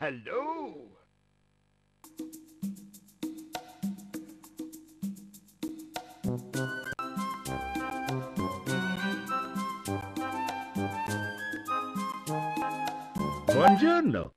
Hello. Buongiorno.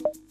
You